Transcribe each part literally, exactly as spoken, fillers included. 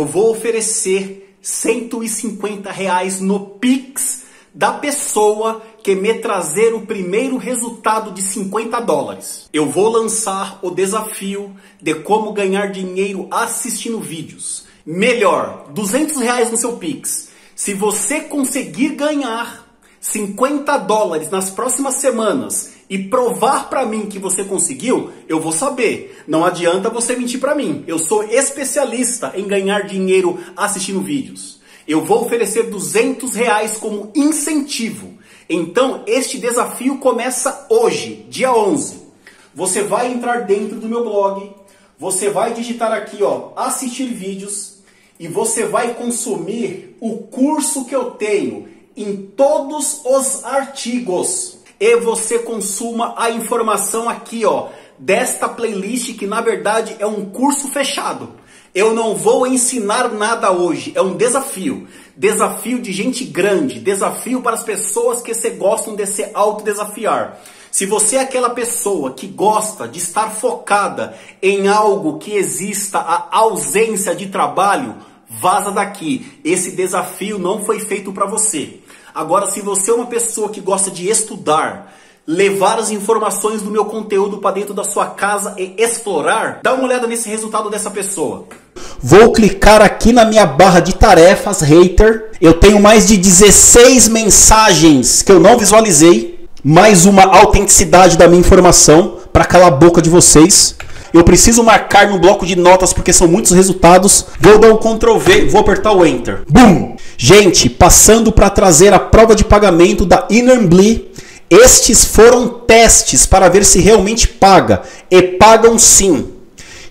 eu vou oferecer cento e cinquenta reais no Pix da pessoa que me trazer o primeiro resultado de cinquenta dólares. Eu vou lançar o desafio de como ganhar dinheiro assistindo vídeos. Melhor, duzentos reais no seu Pix. Se você conseguir ganhar cinquenta dólares nas próximas semanas e provar para mim que você conseguiu, eu vou saber. Não adianta você mentir para mim. Eu sou especialista em ganhar dinheiro assistindo vídeos. Eu vou oferecer duzentos reais como incentivo. Então, este desafio começa hoje, dia onze. Você vai entrar dentro do meu blog, você vai digitar aqui, ó, assistir vídeos, e você vai consumir o curso que eu tenho em todos os artigos. E você consuma a informação aqui, ó, desta playlist, que na verdade é um curso fechado. Eu não vou ensinar nada hoje, é um desafio. Desafio de gente grande, desafio para as pessoas que se gostam de se autodesafiar. Se você é aquela pessoa que gosta de estar focada em algo que exista a ausência de trabalho, vaza daqui. Esse desafio não foi feito para você. Agora, se você é uma pessoa que gosta de estudar, levar as informações do meu conteúdo para dentro da sua casa e explorar, dá uma olhada nesse resultado dessa pessoa. Vou clicar aqui na minha barra de tarefas, hater. Eu tenho mais de dezesseis mensagens que eu não visualizei. Mais uma autenticidade da minha informação para calar a boca de vocês. Eu preciso marcar no bloco de notas porque são muitos resultados. Vou dar um control V, vou apertar o Enter. Boom! Gente, passando para trazer a prova de pagamento da Inner Blee. Estes foram testes para ver se realmente paga. E pagam sim.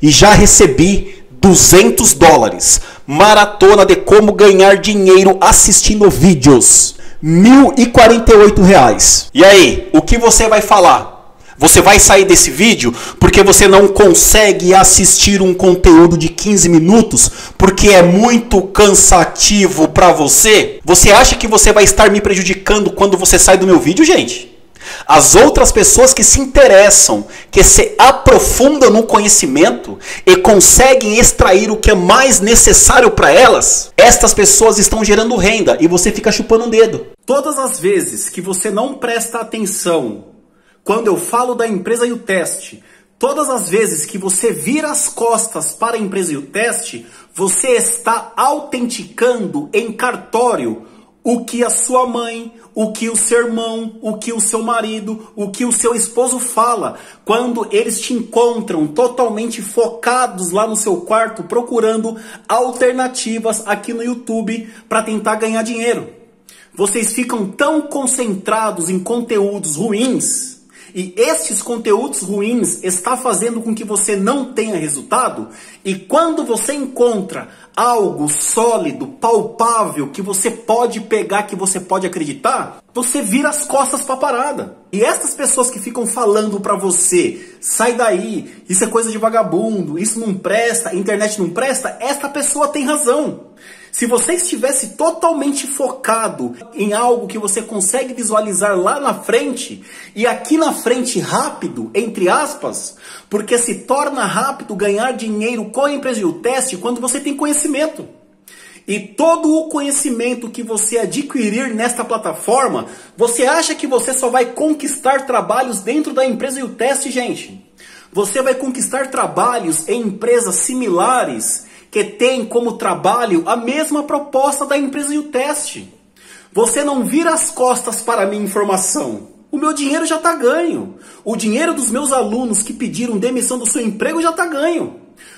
E já recebi duzentos dólares. Maratona de como ganhar dinheiro assistindo vídeos. mil e quarenta e oito reais. E aí, o que você vai falar? Você vai sair desse vídeo porque você não consegue assistir um conteúdo de quinze minutos porque é muito cansativo para você? Você acha que você vai estar me prejudicando quando você sai do meu vídeo, gente? As outras pessoas que se interessam, que se aprofundam no conhecimento e conseguem extrair o que é mais necessário para elas, estas pessoas estão gerando renda e você fica chupando um dedo. Todas as vezes que você não presta atenção, quando eu falo da empresa e o teste, todas as vezes que você vira as costas para a empresa e o teste, você está autenticando em cartório o que a sua mãe, o que o seu irmão, o que o seu marido, o que o seu esposo fala, quando eles te encontram totalmente focados lá no seu quarto, procurando alternativas aqui no YouTube para tentar ganhar dinheiro. Vocês ficam tão concentrados em conteúdos ruins, e estes conteúdos ruins está fazendo com que você não tenha resultado. E quando você encontra algo sólido, palpável, que você pode pegar, que você pode acreditar, você vira as costas para a parada. E essas pessoas que ficam falando para você, sai daí, isso é coisa de vagabundo, isso não presta, a internet não presta, esta pessoa tem razão. Se você estivesse totalmente focado em algo que você consegue visualizar lá na frente, e aqui na frente rápido, entre aspas, porque se torna rápido ganhar dinheiro com a empresa e o teste quando você tem conhecimento. E todo o conhecimento que você adquirir nesta plataforma, você acha que você só vai conquistar trabalhos dentro da empresa e o teste, gente? Você vai conquistar trabalhos em empresas similares que tem como trabalho a mesma proposta da empresa e o teste. Você não vira as costas para a minha informação. O meu dinheiro já está ganho. O dinheiro dos meus alunos que pediram demissão do seu emprego já está ganho.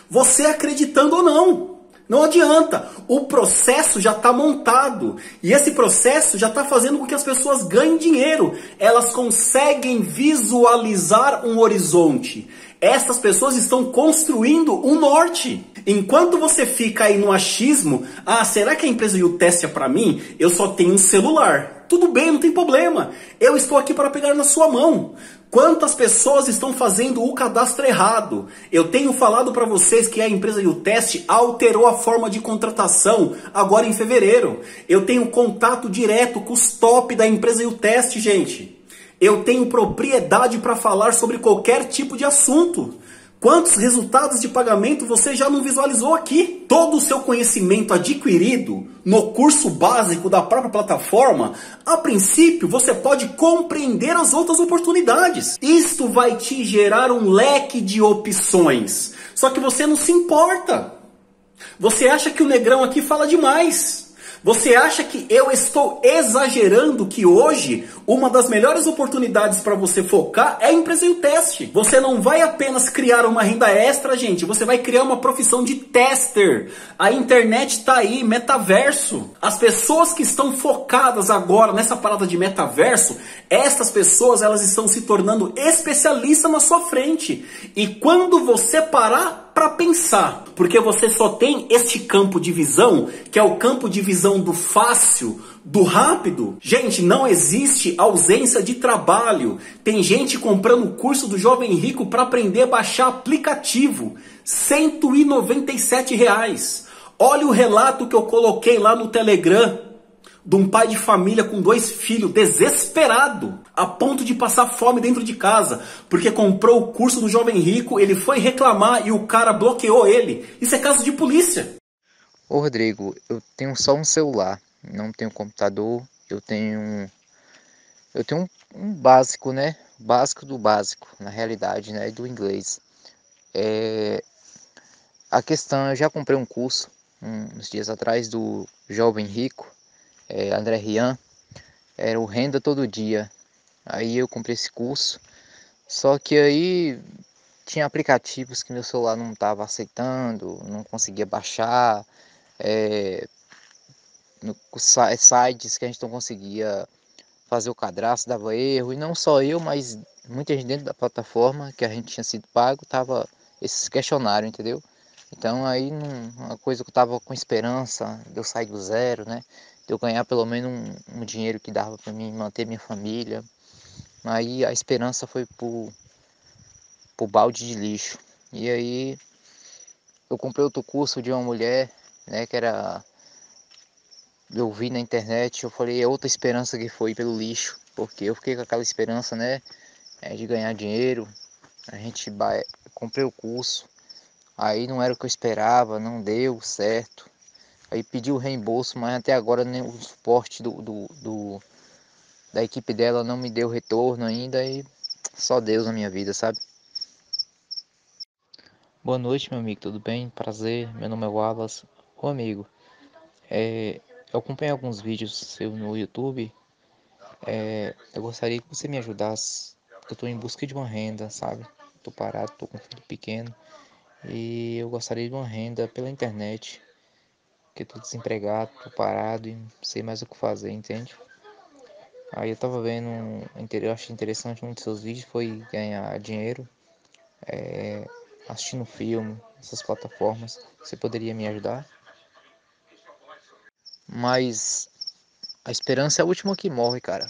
Você acreditando ou não, não adianta. O processo já está montado. E esse processo já está fazendo com que as pessoas ganhem dinheiro. Elas conseguem visualizar um horizonte. Essas pessoas estão construindo um norte. Enquanto você fica aí no achismo, ah, será que a empresa e o teste é para mim? Eu só tenho um celular. Tudo bem, não tem problema. Eu estou aqui para pegar na sua mão. Quantas pessoas estão fazendo o cadastro errado? Eu tenho falado para vocês que a empresa e o teste alterou a forma de contratação agora em fevereiro. Eu tenho contato direto com os top da empresa e o teste, gente. Eu tenho propriedade para falar sobre qualquer tipo de assunto. Quantos resultados de pagamento você já não visualizou aqui? Todo o seu conhecimento adquirido no curso básico da própria plataforma, a princípio você pode compreender as outras oportunidades. Isto vai te gerar um leque de opções. Só que você não se importa. Você acha que o negrão aqui fala demais. Você acha que eu estou exagerando que hoje uma das melhores oportunidades para você focar é a empresa e o teste? Você não vai apenas criar uma renda extra, gente. Você vai criar uma profissão de tester. A internet está aí, metaverso. As pessoas que estão focadas agora nessa parada de metaverso, essas pessoas elas estão se tornando especialistas na sua frente. E quando você parar para pensar, porque você só tem este campo de visão, que é o campo de visão do fácil, do rápido. Gente, não existe ausência de trabalho. Tem gente comprando o curso do Jovem Rico para aprender a baixar aplicativo, cento e noventa e sete reais. Olha o relato que eu coloquei lá no Telegram, de um pai de família com dois filhos, desesperado, a ponto de passar fome dentro de casa, porque comprou o curso do Jovem Rico, ele foi reclamar e o cara bloqueou ele. Isso é caso de polícia. Ô Rodrigo, eu tenho só um celular, não tenho computador, eu tenho, eu tenho um, um básico, né? Básico do básico, na realidade, né? Do inglês. É... A questão, eu já comprei um curso, uns dias atrás, do Jovem Rico, É, André Rian, era o Renda Todo Dia. Aí eu comprei esse curso, só que aí tinha aplicativos que meu celular não estava aceitando, não conseguia baixar, é, no, sites que a gente não conseguia fazer o cadastro, dava erro, e não só eu, mas muita gente dentro da plataforma que a gente tinha sido pago, tava esses questionários, entendeu? Então aí não, uma coisa que eu tava com esperança, de eu sair do zero, né? Eu ganhar pelo menos um, um dinheiro que dava para mim manter minha família. Aí a esperança foi pro, pro balde de lixo. E aí eu comprei outro curso de uma mulher, né, que era... Eu vi na internet, eu falei, é outra esperança que foi pelo lixo. Porque eu fiquei com aquela esperança, né, de ganhar dinheiro. A gente... Comprei o curso. Aí não era o que eu esperava, não deu certo. Aí pediu o reembolso, mas até agora nem o suporte do, do, do, da equipe dela não me deu retorno ainda, e só Deus na minha vida, sabe? Boa noite, meu amigo, tudo bem? Prazer, meu nome é Wallace. Ô amigo, é, eu acompanho alguns vídeos seus no YouTube, é, eu gostaria que você me ajudasse. Eu tô em busca de uma renda, sabe? Tô parado, tô com um filho pequeno, e eu gostaria de uma renda pela internet. Porque tô desempregado, tô parado e não sei mais o que fazer, entende? Aí eu tava vendo, eu achei interessante, um dos seus vídeos foi ganhar dinheiro é, assistindo filme, essas plataformas. Você poderia me ajudar? Mas a esperança é a última que morre, cara.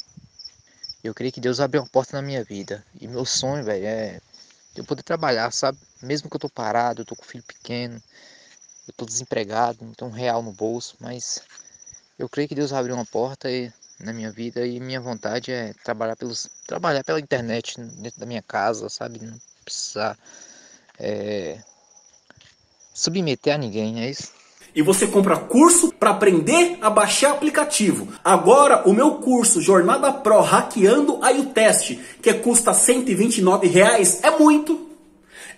Eu creio que Deus abriu uma porta na minha vida. E meu sonho, velho, é eu poder trabalhar, sabe? Mesmo que eu tô parado, eu tô com um filho pequeno, eu tô desempregado, não tenho um real no bolso, mas eu creio que Deus abriu uma porta e, na minha vida, e minha vontade é trabalhar, pelos, trabalhar pela internet dentro da minha casa, sabe? Não precisar é, submeter a ninguém, é isso? E você compra curso para aprender a baixar aplicativo. Agora, o meu curso Jornada Pro Hackeando aí o teste, que custa cento e vinte e nove reais, é muito.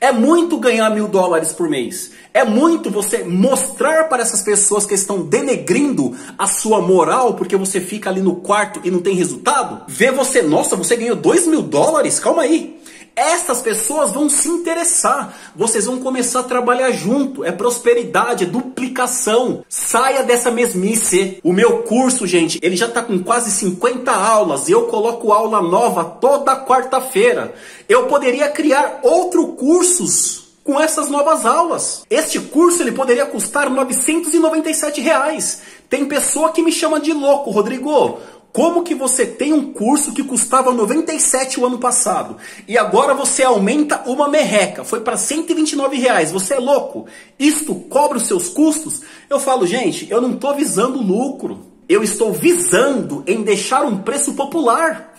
É muito ganhar mil dólares por mês. É muito você mostrar para essas pessoas que estão denegrindo a sua moral porque você fica ali no quarto e não tem resultado. Ver você, nossa, você ganhou dois mil dólares? Calma aí. Essas pessoas vão se interessar. Vocês vão começar a trabalhar junto. É prosperidade, é duplicação. Saia dessa mesmice. O meu curso, gente, ele já está com quase cinquenta aulas. E eu coloco aula nova toda quarta-feira. Eu poderia criar outro cursos com essas novas aulas. Este curso ele poderia custar novecentos e noventa e sete reais. Tem pessoa que me chama de louco, Rodrigo. Como que você tem um curso que custava noventa e sete reais o ano passado e agora você aumenta uma merreca? Foi para cento e vinte e nove reais. Você é louco? Isto cobre os seus custos? Eu falo, gente, eu não estou visando lucro. Eu estou visando em deixar um preço popular.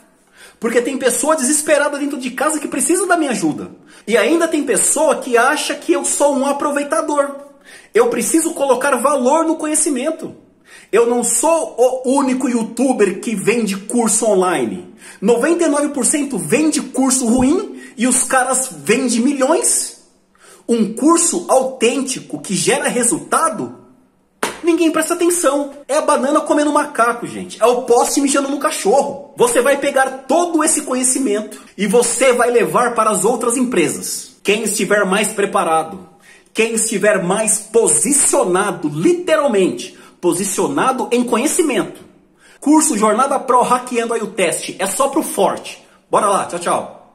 Porque tem pessoa desesperada dentro de casa que precisa da minha ajuda. E ainda tem pessoa que acha que eu sou um aproveitador. Eu preciso colocar valor no conhecimento. Eu não sou o único youtuber que vende curso online. noventa e nove por cento vende curso ruim e os caras vendem milhões. Um curso autêntico que gera resultado, ninguém presta atenção. É a banana comendo macaco, gente. É o poste mijando no cachorro. Você vai pegar todo esse conhecimento e você vai levar para as outras empresas. Quem estiver mais preparado, quem estiver mais posicionado, literalmente, posicionado em conhecimento. Curso Jornada Pro Hackeando aí o teste. É só pro forte. Bora lá, tchau, tchau.